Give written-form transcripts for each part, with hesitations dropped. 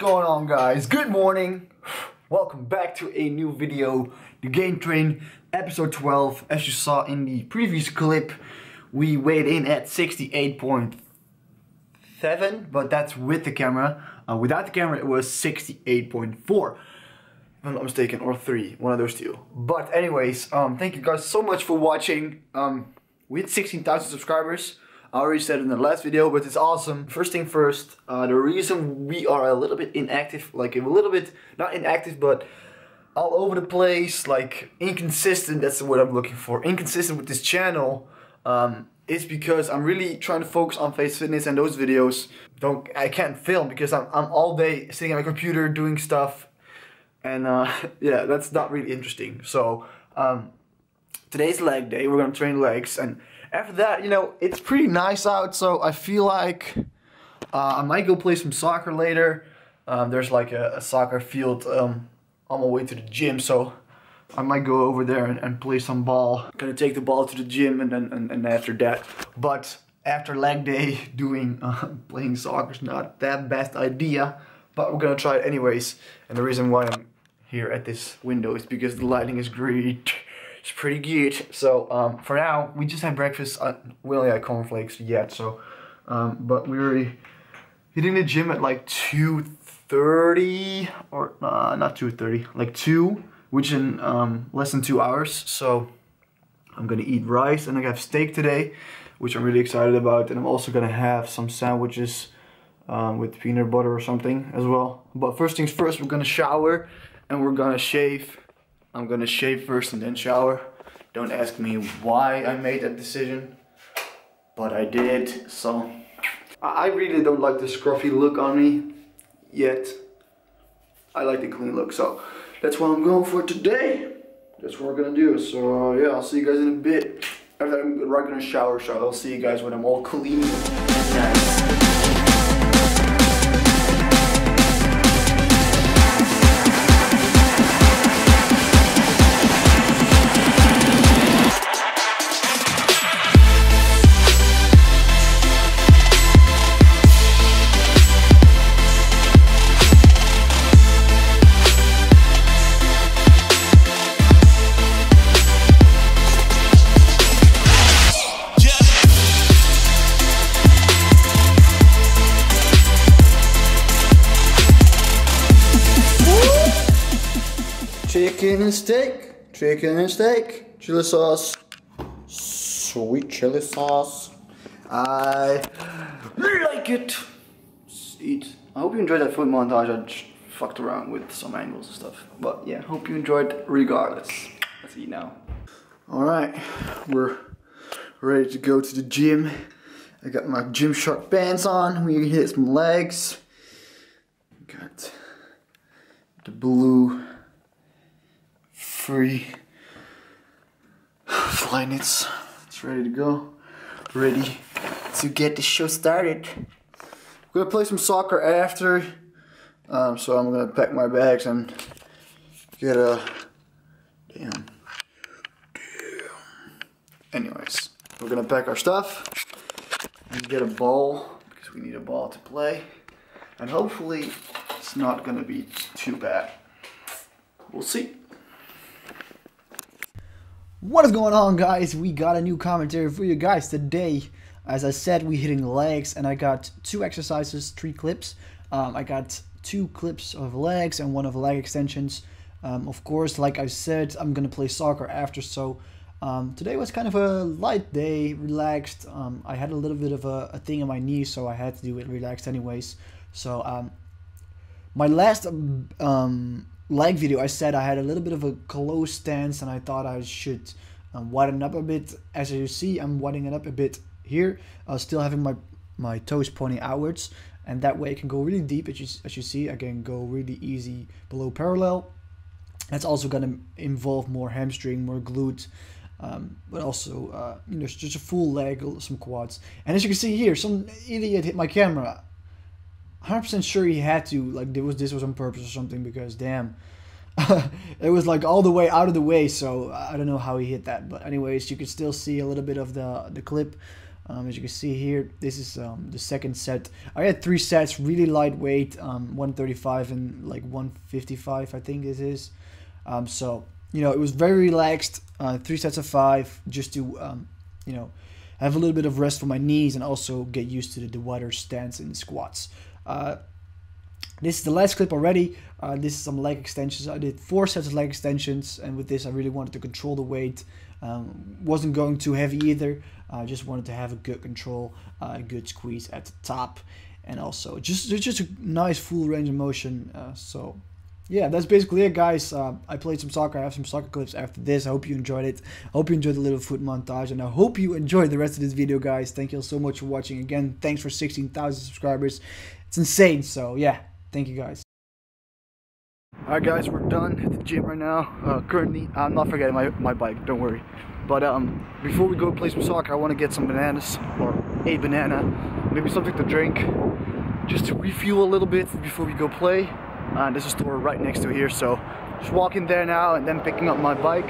going on, guys? Good morning. Welcome back to a new video, the Game Train, episode 12. As you saw in the previous clip, we weighed in at 68.7, but that's with the camera. Without the camera, it was 68.4. if I'm not mistaken, or 3, one of those two. But anyways, thank you guys so much for watching. We hit 16,000 subscribers. I already said it in the last video, but it's awesome. First thing first, the reason we are a little bit inactive, like a little bit, not inactive, but all over the place, like inconsistent, that's the word I'm looking for, inconsistent with this channel, is because I'm really trying to focus on Face Fitness, and those videos, I can't film because I'm all day sitting at my computer doing stuff. And yeah, that's not really interesting. So today's leg day, we're gonna train legs, and after that, you know, it's pretty nice out, so I feel like I might go play some soccer later. There's like a soccer field on my way to the gym, so I might go over there and play some ball. I'm gonna take the ball to the gym and after that. But after leg day, playing soccer is not that best idea. But we're gonna try it anyways, and the reason why I'm here at this window is because the lighting is great. It's pretty good. So for now, we just had breakfast. We only had cornflakes yet, so but we were hitting the gym at like 2:30 or not 2:30, like 2, which in less than 2 hours. So I'm gonna eat rice, and I have steak today, which I'm really excited about, and I'm also gonna have some sandwiches. With peanut butter or something as well. But first things first, we're gonna shower and we're gonna shave. I'm gonna shave first and then shower. Don't ask me why I made that decision, but I did. So I really don't like the scruffy look on me yet. I like the clean look, so that's what I'm going for today. That's what we're gonna do. So yeah, I'll see you guys in a bit. After I'm right gonna shower, so I'll see you guys when I'm all clean. Chicken and steak, chili sauce, sweet chili sauce. I like it. Just eat. I hope you enjoyed that food montage. I fucked around with some angles and stuff, but yeah, hope you enjoyed regardless. Let's eat now. All right, we're ready to go to the gym. I got my Gymshark pants on. We hit some legs. Got the blue free fly knits. It's ready to go. Ready to get the show started. We're gonna play some soccer after, so I'm gonna pack my bags and get a damn. Anyways, we're gonna pack our stuff and get a ball because we need a ball to play, and hopefully it's not gonna be too bad. We'll see. What is going on, guys? We got a new commentary for you guys today. As I said, we're hitting legs, and I got 2 exercises, 3 clips. I got 2 clips of legs and 1 of leg extensions. Of course, like I said, I'm gonna play soccer after, so today was kind of a light day, relaxed. I had a little bit of a thing in my knee, so I had to do it relaxed anyways. So my last leg video, I said I had a little bit of a close stance, and I thought I should widen up a bit. As you see, I'm widening it up a bit here, still having my toes pointing outwards, and that way I can go really deep. As you see, I can go really easy below parallel. That's also going to involve more hamstring, more glute, but also you know, just a full leg, some quads. And as you can see here, some idiot hit my camera. 100% sure he had to, like, this was on purpose or something, because damn, it was like all the way out of the way, so I don't know how he hit that. But anyways, you can still see a little bit of the clip. As you can see here, this is the second set. I had three sets, really lightweight, 135 and like 155, I think this is. So, you know, it was very relaxed, three sets of five, just to, you know, have a little bit of rest for my knees and also get used to the wider stance in the squats. This is the last clip already. This is some leg extensions. I did four sets of leg extensions, and with this I really wanted to control the weight. Wasn't going too heavy either. I just wanted to have a good control, a good squeeze at the top, and also just a nice full range of motion. So yeah, that's basically it, guys. I played some soccer. I have some soccer clips after this. I hope you enjoyed it. I hope you enjoyed the little foot montage, and I hope you enjoyed the rest of this video, guys. Thank you all so much for watching. Again, thanks for 16,000 subscribers. It's insane. So yeah. Thank you, guys. Alright, guys, we're done at the gym right now. Currently, I'm not forgetting my bike, don't worry. But before we go play some soccer, I want to get some bananas, or a banana, maybe something to drink, just to refuel a little bit before we go play. There's a store right next to here, so just walking there now and then picking up my bike.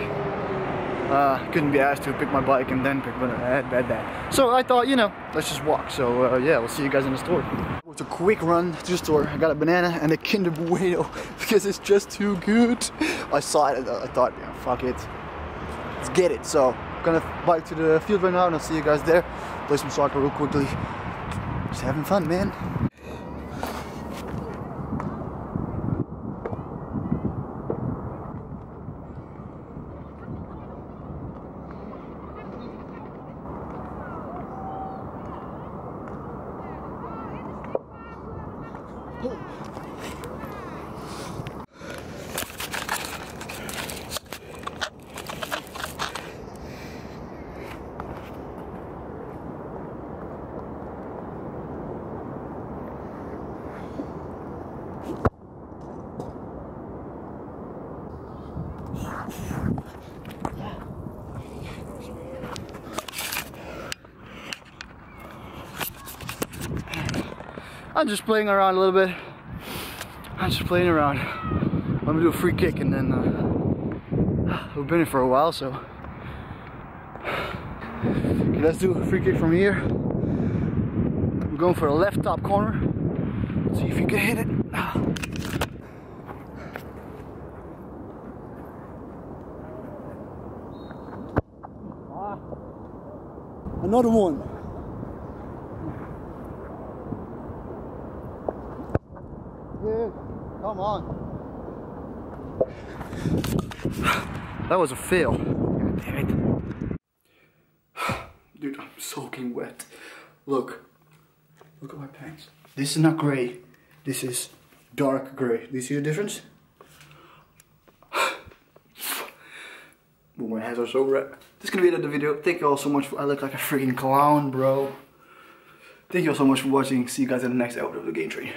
Couldn't be asked to pick my bike and then pick my bad. So I thought, you know, let's just walk. So yeah, we'll see you guys in the store. It was a quick run to the store. I got a banana and a Kinder Bueno because it's just too good. I saw it. I thought, yeah, fuck it, let's get it. So I'm gonna bike to the field right now, and I'll see you guys there. Play some soccer real quickly. Just having fun, man. I'm just playing around a little bit. I'm just playing around. I'm gonna do a free kick, and then we've been here for a while, so okay, let's do a free kick from here. I'm going for the left top corner. See if you can hit it. Another one. Dude, come on. That was a fail. God damn it. Dude, I'm soaking wet. Look. Look at my pants. This is not gray. This is dark gray. Do you see the difference? My hands are so red. This is gonna be the end of the video. Thank you all so much for, I look like a freaking clown, bro. Thank you all so much for watching. See you guys in the next episode of the Game Tree.